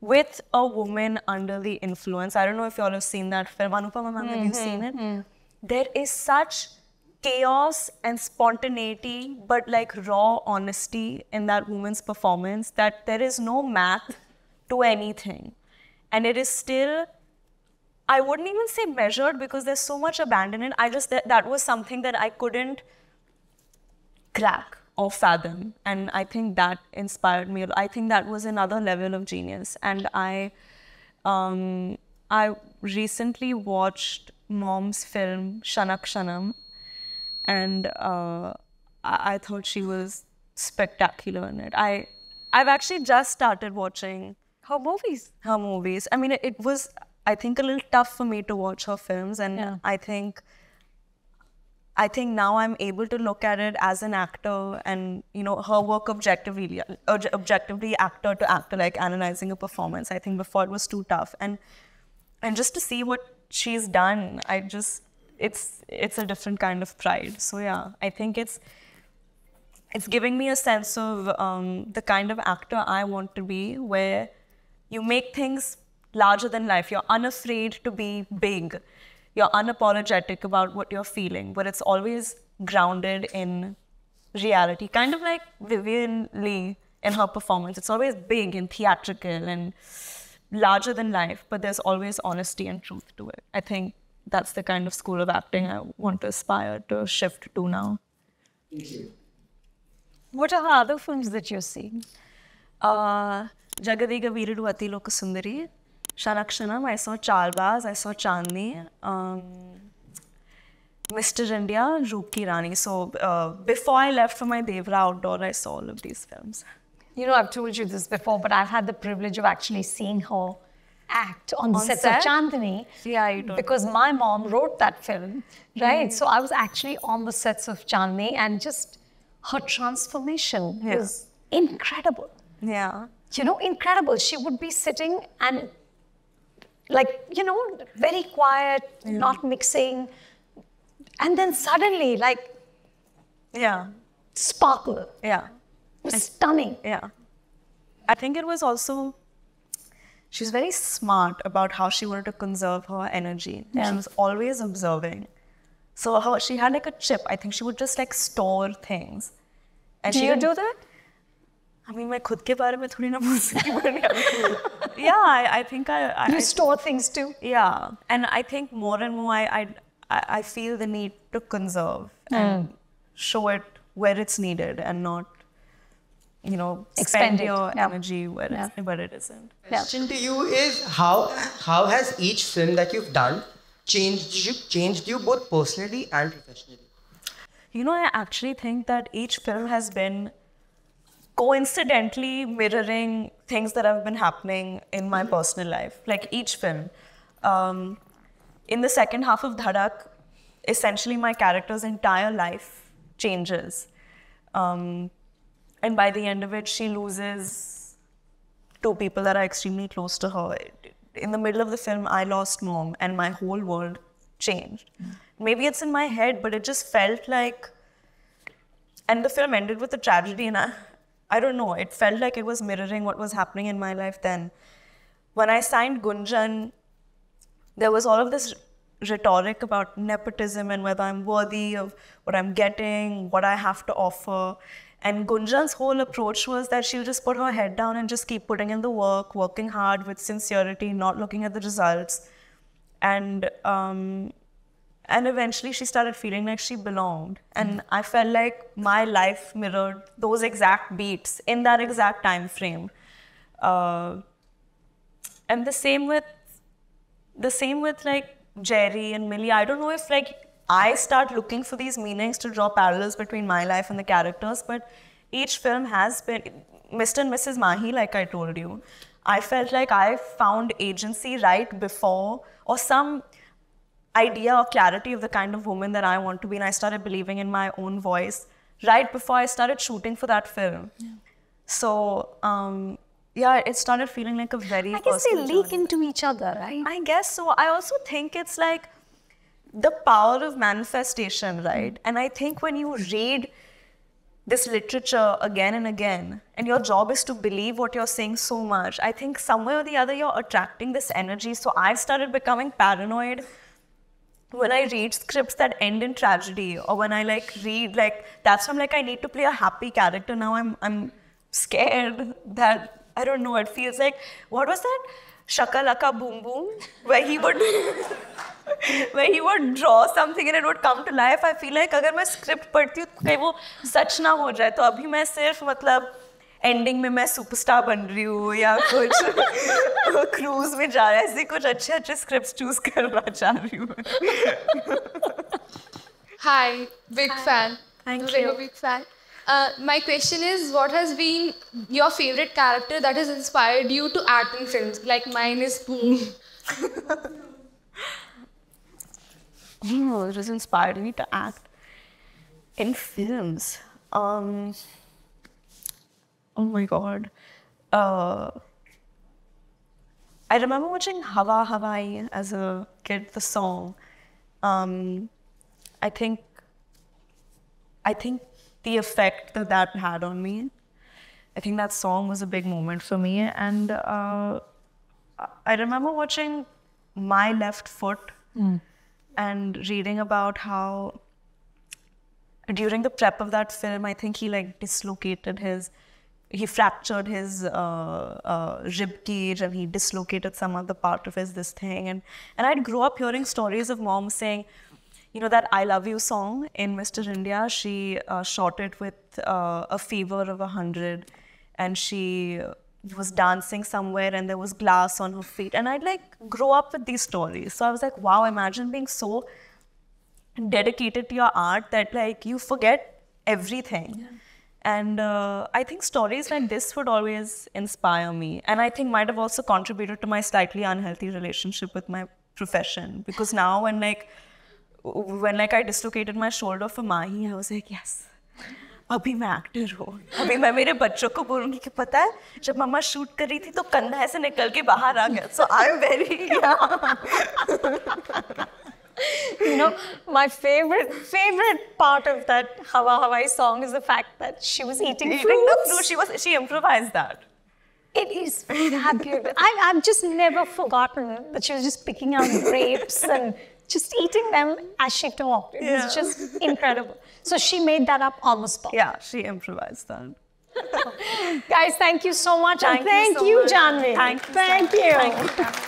with A Woman Under the Influence, I don't know if you all have seen that film. Anupama ma'am, have you seen it? Mm-hmm. There is such chaos and spontaneity, but like raw honesty in that woman's performance, that there is no math to anything. And it is still, I wouldn't even say measured, because there's so much abandonment. I just, that, that was something that I couldn't crack or fathom. And I think that inspired me. I think that was another level of genius. And I, um, I recently watched Mom's film, Shanakshanam. And uh, I, I thought she was spectacular in it. I, I've actually just started watching her movies. Her movies. I mean, it, it was, I think, a little tough for me to watch her films, and yeah. I think, I think now I'm able to look at it as an actor, and you know, her work objectively, objectively actor to actor, like analyzing a performance. I think before it was too tough, and and just to see what she's done, I just. It's, it's a different kind of pride. So yeah, I think it's, it's giving me a sense of um, the kind of actor I want to be, where you make things larger than life. You're unafraid to be big. You're unapologetic about what you're feeling, but it's always grounded in reality. Kind of like Vivian Leigh in her performance. It's always big and theatrical and larger than life, but there's always honesty and truth to it. I think that's the kind of school of acting I want to aspire to shift to now. Thank you. What are the other films that you're seeing? Uh, Jagadiga Veerudu Ati Lokasundari, Shanakshanam, I saw Chalbaz, I saw Chandni. Um, Mister India, Roop Ki Rani. So uh, before I left for my Devara outdoor, I saw all of these films. You know, I've told you this before, but I've had the privilege of actually seeing her act on the on sets set? of Chandni. Yeah, you don't. Because know. my mom wrote that film, right? Mm. So I was actually on the sets of Chandni, and just her transformation yeah. was incredible. Yeah. You know, incredible. She would be sitting and like, you know, very quiet, yeah. not mixing. And then suddenly, like, yeah, sparkle. Yeah. It was I, stunning. Yeah. I think it was also, she was very smart about how she wanted to conserve her energy. Yeah. She was always observing. So her, she had like a chip. I think she would just like store things. And do she you do that? I mean, I don't know about myself. Yeah, I, I think I... I you I, store things too? Yeah. And I think more and more, I... I I feel the need to conserve mm. and show it where it's needed and not, you know, expend spend your yeah. energy where, yeah. it's, where it isn't. The question yeah. to you is how how has each film that you've done changed you, changed you both personally and professionally? You know, I actually think that each film has been coincidentally mirroring things that have been happening in my personal life. Like each film. Um, In the second half of Dhadak, essentially my character's entire life changes. Um, and by the end of it, she loses two people that are extremely close to her. In the middle of the film, I lost mom and my whole world changed. Mm. Maybe it's in my head, but it just felt like... And the film ended with a tragedy and I, I don't know, it felt like it was mirroring what was happening in my life then. When I signed Gunjan, there was all of this rhetoric about nepotism and whether I'm worthy of what I'm getting, what I have to offer. And Gunjan's whole approach was that she'll just put her head down and just keep putting in the work, working hard with sincerity, not looking at the results. And, um, and eventually she started feeling like she belonged. And I felt like my life mirrored those exact beats in that exact time frame. Uh, and the same with The same with like Jerry and Millie. I don't know if like I start looking for these meanings to draw parallels between my life and the characters, but each film has been, Mister and Missus Mahi, like I told you, I felt like I found agency right before, or some idea or clarity of the kind of woman that I want to be, and I started believing in my own voice right before I started shooting for that film. Yeah. So, um, yeah, it started feeling like a very I guess they leak genre. into each other, right? I guess so. I also think it's like the power of manifestation, right? And I think when you read this literature again and again, and your job is to believe what you're saying so much, I think somewhere or the other you're attracting this energy. So I started becoming paranoid when I read scripts that end in tragedy, or when I like read, like, that's when I'm like, I need to play a happy character. Now I'm, I'm scared that... I don't know, it feels like, what was that? Shakalaka Boom Boom, where he would where he would draw something and it would come to life. I feel like agar main script padhti hu to wo sach na ho jaye, to abhi main sirf matlab ending mein main superstar ban rahi hu ya kuch cruise mein ja raha, aise kuch acche acche scripts choose karna cha rahi hu. Hi, big Hi. fan. Thank Very you. Big fan. Uh, my question is, what has been your favorite character that has inspired you to act in films? Like mine is Boom. Oh, it has inspired me to act in films. Um, oh my God. Uh, I remember watching Hava Hawaii as a kid, the song. Um, I think, I think, the effect that that had on me. I think that song was a big moment for me. And uh, I remember watching My Left Foot mm. and reading about how during the prep of that film, I think he like dislocated his, he fractured his uh, uh, rib cage and he dislocated some other part of his this thing. And, and I'd grow up hearing stories of mom saying, you know, that I Love You song in Mister India, she uh, shot it with uh, a fever of a hundred, and she was dancing somewhere and there was glass on her feet. And I'd like grow up with these stories. So I was like, wow, imagine being so dedicated to your art that like you forget everything. Yeah. And uh, I think stories like this would always inspire me. And I think might have also contributed to my slightly unhealthy relationship with my profession. Because now when like, when like I dislocated my shoulder for Mahi, I was like, yes. Abhi main actor ho. Abhi main mere bachcho ko bolungi ki pata hai, jab mama shoot kar rahi thi to kandha aise nikal ke bahar aa gaya. So I'm very, yeah. You know, my favorite favorite part of that Hava Hawaii song is the fact that she was eating, eating fruits. The fruit. She was she improvised that. It is fabulous. I, I've just never forgotten that she was just picking out grapes and just eating them as she talked. It yeah. was just incredible. So she made that up on the spot. Yeah, she improvised that. Guys, thank you so much. Thank and thank you, so you Janhvi. Thank you. Thank you. Thank you.